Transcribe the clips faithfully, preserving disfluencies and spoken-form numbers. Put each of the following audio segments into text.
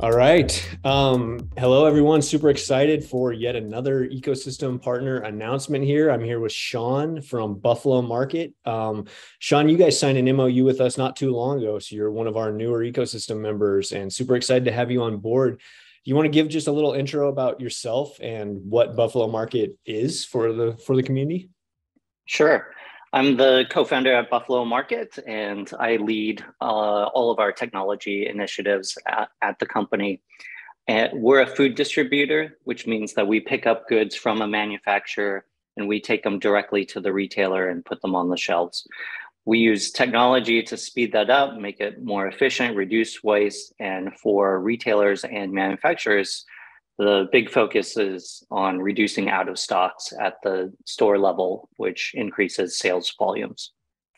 All right. Um, hello, everyone. Super excited for yet another ecosystem partner announcement here. I'm here with Sean from Buffalo Market. Um, Sean, you guys signed an M O U with us not too long ago, so you're one of our newer ecosystem members and super excited to have you on board. You want to give just a little intro about yourself and what Buffalo Market is for the, for the community? Sure. I'm the co-founder at Buffalo Market, and I lead uh, all of our technology initiatives at, at the company. And we're a food distributor, which means that we pick up goods from a manufacturer and we take them directly to the retailer and put them on the shelves. We use technology to speed that up, make it more efficient, reduce waste, and for retailers and manufacturers, the big focus is on reducing out of stocks at the store level, which increases sales volumes.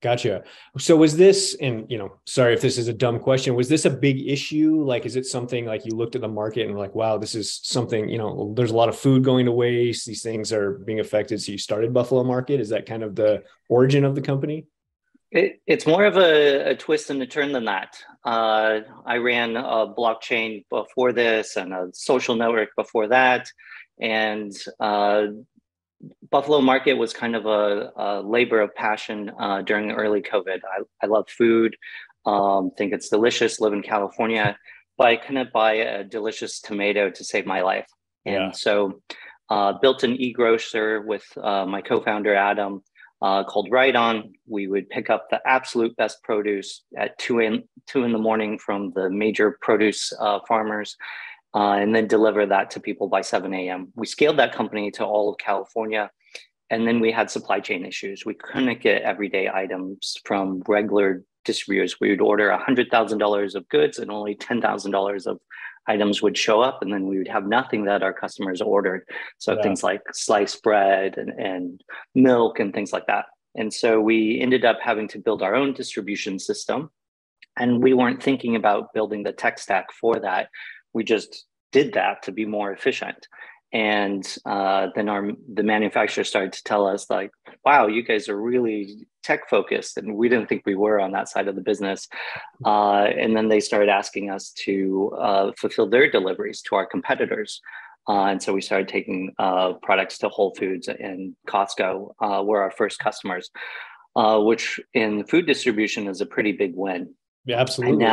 Gotcha. So was this, and you know, sorry if this is a dumb question, was this a big issue? Like, is it something like you looked at the market and were like, wow, this is something, you know, there's a lot of food going to waste. These things are being affected. So you started Buffalo Market. Is that kind of the origin of the company? It, it's more of a, a twist and a turn than that. Uh, I ran a blockchain before this and a social network before that. And uh, Buffalo Market was kind of a, a labor of passion uh, during early COVID. I, I love food, um, think it's delicious, live in California, but I couldn't buy a delicious tomato to save my life. Yeah. And so uh, built an e-grocer with uh, my co-founder, Adam, Uh, called Ride On. We would pick up the absolute best produce at two in two in the morning from the major produce uh, farmers, uh, and then deliver that to people by seven a m We scaled that company to all of California, and then we had supply chain issues. We couldn't get everyday items from regular distributors. We would order one hundred thousand dollars of goods, and only ten thousand dollars of items would show up, and then we would have nothing that our customers ordered. So yeah. Things like sliced bread and, and milk and things like that. And so we ended up having to build our own distribution system, and we weren't thinking about building the tech stack for that. We just did that to be more efficient. And uh, then our the manufacturer started to tell us like, wow, you guys are really tech focused. And we didn't think we were on that side of the business. Uh, and then they started asking us to uh, fulfill their deliveries to our competitors. Uh, and so we started taking uh, products to Whole Foods and Costco uh, were our first customers, uh, which in food distribution is a pretty big win. Yeah, absolutely.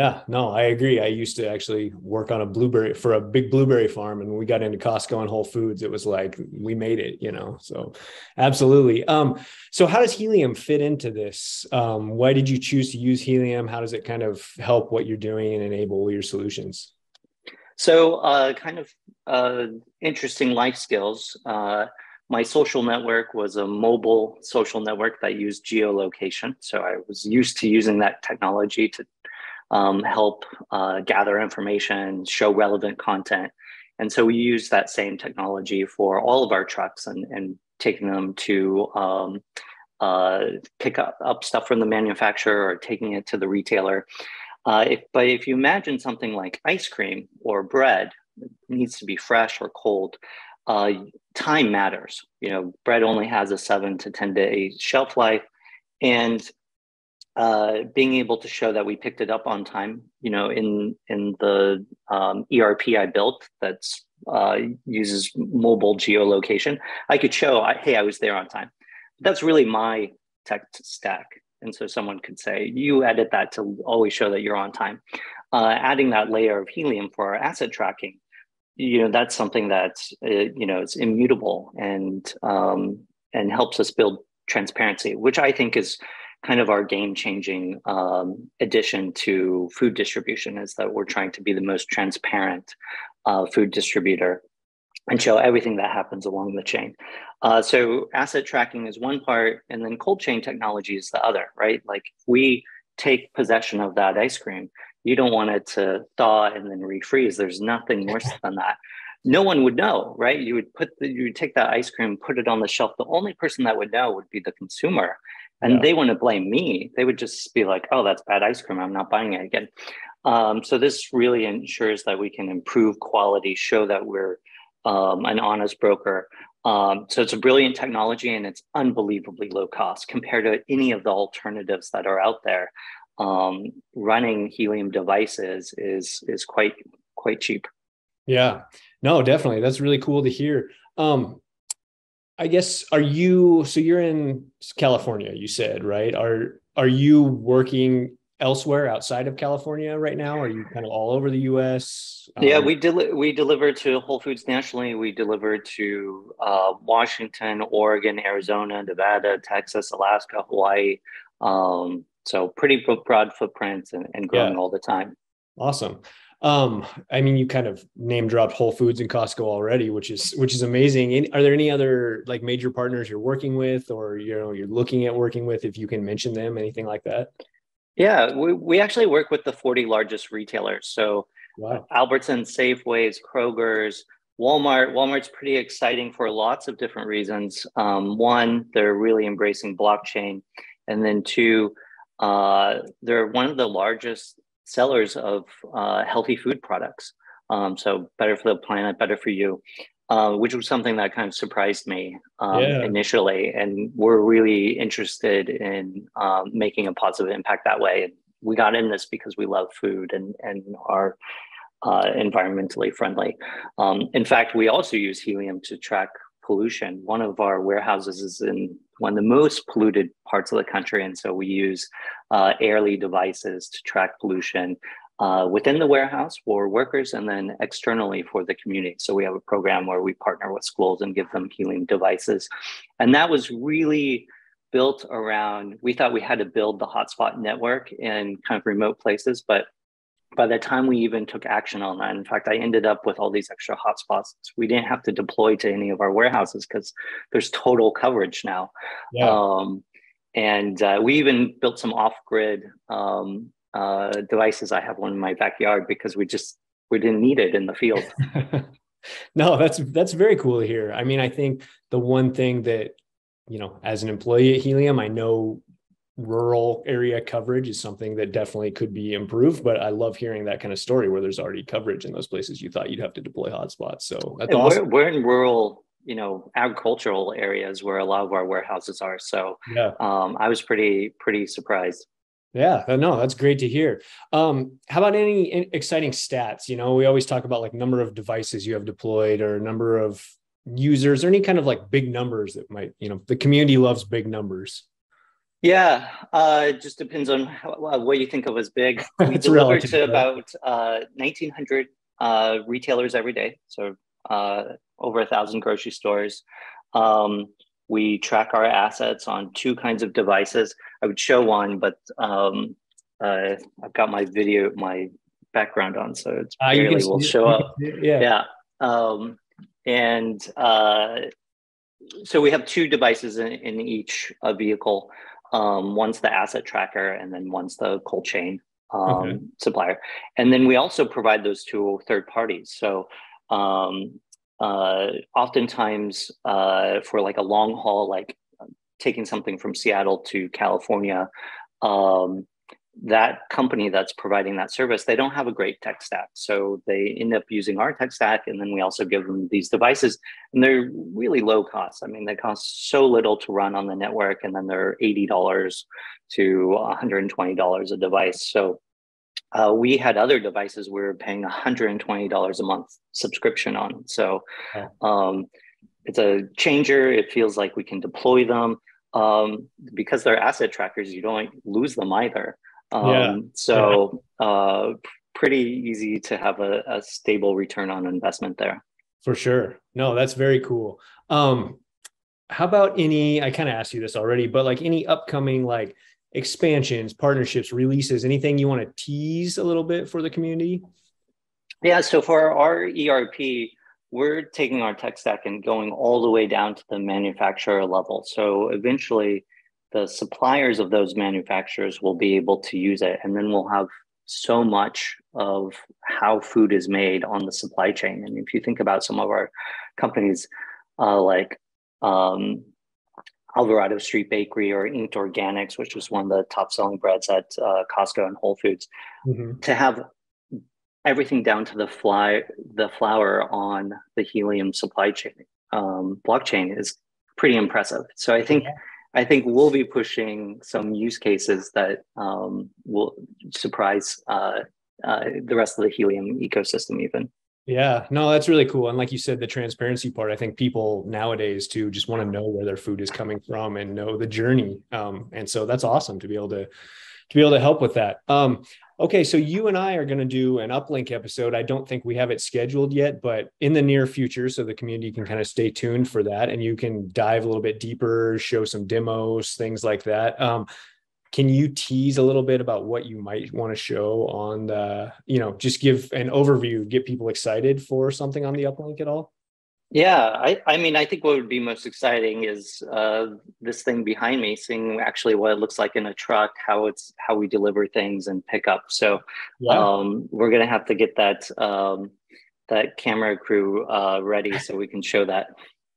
Yeah, no, I agree. I used to actually work on a blueberry for a big blueberry farm, and when we got into Costco and Whole Foods, it was like we made it, you know. So, absolutely. Um, so, how does Helium fit into this? Um, why did you choose to use Helium? How does it kind of help what you're doing and enable your solutions? So, uh, kind of uh, interesting life skills. Uh, My social network was a mobile social network that used geolocation, so I was used to using that technology to Um, help uh, gather information, show relevant content. And so we use that same technology for all of our trucks and, and taking them to um, uh, pick up, up stuff from the manufacturer or taking it to the retailer. Uh, if, but if you imagine something like ice cream or bread, it needs to be fresh or cold. Uh, time matters. You know, bread only has a seven to ten day shelf life. And Uh, being able to show that we picked it up on time, you know, in in the um, E R P I built that's uh, uses mobile geolocation, I could show, I, hey, I was there on time. That's really my tech stack. And so someone could say, you edit that to always show that you're on time. Uh, adding that layer of Helium for our asset tracking, you know, that's something that's, uh, you know, it's immutable and um, and helps us build transparency, which I think is kind of our game-changing um, addition to food distribution, is that we're trying to be the most transparent uh, food distributor and show everything that happens along the chain. Uh, so asset tracking is one part, and then cold chain technology is the other, right? Like we take possession of that ice cream. You don't want it to thaw and then refreeze. There's nothing worse than that. No one would know, right? You would put the, you would take that ice cream, put it on the shelf. The only person that would know would be the consumer. And yeah. They wouldn't blame me. They would just be like, oh, that's bad ice cream. I'm not buying it again. Um, so this really ensures that we can improve quality, show that we're um, an honest broker. Um, so it's a brilliant technology, and it's unbelievably low cost compared to any of the alternatives that are out there. um, running Helium devices is is quite quite cheap. Yeah, no, definitely. That's really cool to hear. Um, I guess, are you, so you're in California, you said, right? Are, are you working elsewhere outside of California right now? Are you kind of all over the U S? Um, yeah, we deli- we deliver to Whole Foods nationally. We deliver to uh, Washington, Oregon, Arizona, Nevada, Texas, Alaska, Hawaii. Um, so pretty broad footprint and, and growing yeah. all the time. Awesome. Um, I mean, you kind of name dropped Whole Foods and Costco already, which is, which is amazing. And are there any other like major partners you're working with, or, you know, you're looking at working with, if you can mention them, anything like that? Yeah, we, we actually work with the forty largest retailers. So wow. Albertsons, Safeways, Kroger's, Walmart. Walmart's pretty exciting for lots of different reasons. Um, one, they're really embracing blockchain. And then two, uh, they're one of the largest sellers of uh, healthy food products. Um, so better for the planet, better for you, uh, which was something that kind of surprised me um, yeah. initially. And we're really interested in um, making a positive impact that way. We got in this because we love food and, and are uh, environmentally friendly. Um, in fact, we also use Helium to track pollution. One of our warehouses is in one of the most polluted parts of the country. And so we use uh, Airly devices to track pollution uh, within the warehouse for workers and then externally for the community. So we have a program where we partner with schools and give them Helium devices. And that was really built around, we thought we had to build the hotspot network in kind of remote places, but by the time we even took action on that, in fact, I ended up with all these extra hotspots. We didn't have to deploy to any of our warehouses because there's total coverage now. Yeah. Um, and uh, we even built some off-grid um, uh, devices. I have one in my backyard because we just, we didn't need it in the field. No, that's, that's very cool to hear. I mean, I think the one thing that, you know, as an employee at Helium, I know rural area coverage is something that definitely could be improved, but I love hearing that kind of story where there's already coverage in those places you thought you'd have to deploy hotspots. So that's we're, awesome. We're in rural, you know, agricultural areas where a lot of our warehouses are. So yeah. um, I was pretty, pretty surprised. Yeah, no, that's great to hear. Um, how about any exciting stats? You know, we always talk about like number of devices you have deployed or number of users or any kind of like big numbers that might, you know, the community loves big numbers. Yeah, uh, it just depends on how, what you think of as big. We deliver to about uh, nineteen hundred uh, retailers every day, so uh, over one thousand grocery stores. Um, we track our assets on two kinds of devices. I would show one, but um, uh, I've got my video, my background on, so it's uh, barely will show up. Yeah. yeah. Um, and uh, so we have two devices in, in each uh, vehicle. Um, one's the asset tracker, and then one's the cold chain um, okay. supplier. And then we also provide those to third parties. So um, uh, oftentimes uh, for like a long haul, like taking something from Seattle to California, um, that company that's providing that service, they don't have a great tech stack. So they end up using our tech stack, and then we also give them these devices, and they're really low cost. I mean, they cost so little to run on the network, and then they're eighty dollars to one hundred twenty dollars a device. So uh, we had other devices we were paying one hundred twenty dollars a month subscription on. So um, it's a changer. It feels like we can deploy them. Um, because they're asset trackers, you don't lose them either. Um, yeah. So uh, pretty easy to have a, a stable return on investment there. For sure. No, that's very cool. Um, how about any, I kind of asked you this already, but like any upcoming like expansions, partnerships, releases, anything you want to tease a little bit for the community? Yeah. So for our E R P, we're taking our tech stack and going all the way down to the manufacturer level. So eventually the suppliers of those manufacturers will be able to use it. And then we'll have so much of how food is made on the supply chain. And if you think about some of our companies uh, like um, Alvarado Street Bakery or Inked Organics, which was one of the top selling breads at uh, Costco and Whole Foods, mm-hmm. to have everything down to the fly, the flour on the Helium supply chain um, blockchain is pretty impressive. So I think yeah. I think we'll be pushing some use cases that um, will surprise uh, uh, the rest of the Helium ecosystem even. Yeah, no, that's really cool. And like you said, the transparency part, I think people nowadays too just want to know where their food is coming from and know the journey. Um, and so that's awesome to be able to, to be able to help with that. Um, okay, so you and I are going to do an Uplink episode. I don't think we have it scheduled yet, but in the near future, so the community can kind of stay tuned for that. And you can dive a little bit deeper, show some demos, things like that. Um, Can you tease a little bit about what you might want to show on the, you know, just give an overview, get people excited for something on the Uplink at all? Yeah, I, I mean, I think what would be most exciting is uh, this thing behind me, seeing actually what it looks like in a truck, how it's how we deliver things and pick up. So yeah. um, we're going to have to get that, um, that camera crew uh, ready so we can show that.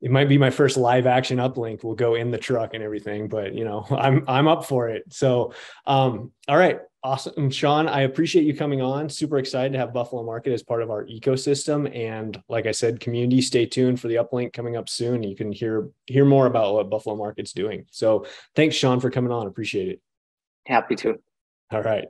It might be my first live action Uplink. We'll go in the truck and everything, but you know, I'm, I'm up for it. So, um, all right. Awesome. Sean, I appreciate you coming on. Super excited to have Buffalo Market as part of our ecosystem. And like I said, community, stay tuned for the Uplink coming up soon. You can hear, hear more about what Buffalo Market's doing. So thanks, Sean, for coming on. Appreciate it. Happy to. All right.